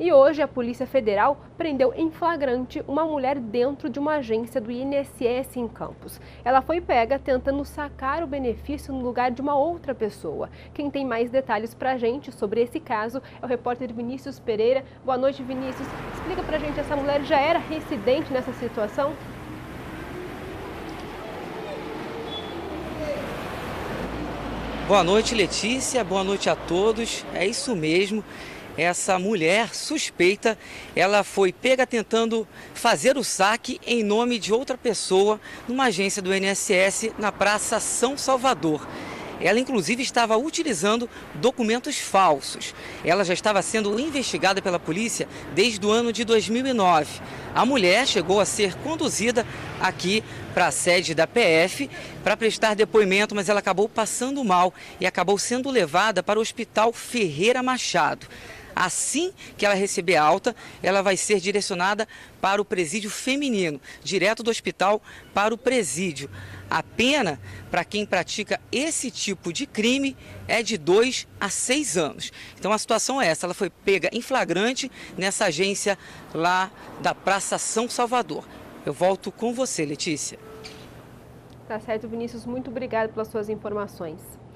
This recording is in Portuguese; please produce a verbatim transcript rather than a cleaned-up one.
E hoje a Polícia Federal prendeu em flagrante uma mulher dentro de uma agência do I N S S em Campos. Ela foi pega tentando sacar o benefício no lugar de uma outra pessoa. Quem tem mais detalhes pra gente sobre esse caso é o repórter Vinícius Pereira. Boa noite, Vinícius. Explica pra gente, essa mulher já era residente nessa situação? Boa noite, Letícia. Boa noite a todos. É isso mesmo. Essa mulher suspeita, ela foi pega tentando fazer o saque em nome de outra pessoa numa agência do I N S S na Praça São Salvador. Ela, inclusive, estava utilizando documentos falsos. Ela já estava sendo investigada pela polícia desde o ano de dois mil e nove. A mulher chegou a ser conduzida aqui para a sede da P F para prestar depoimento, mas ela acabou passando mal e acabou sendo levada para o Hospital Ferreira Machado. Assim que ela receber alta, ela vai ser direcionada para o presídio feminino, direto do hospital para o presídio. A pena para quem pratica esse tipo de crime é de dois a seis anos. Então a situação é essa, ela foi pega em flagrante nessa agência lá da Praça São Salvador. Eu volto com você, Letícia. Tá certo, Vinícius. Muito obrigada pelas suas informações.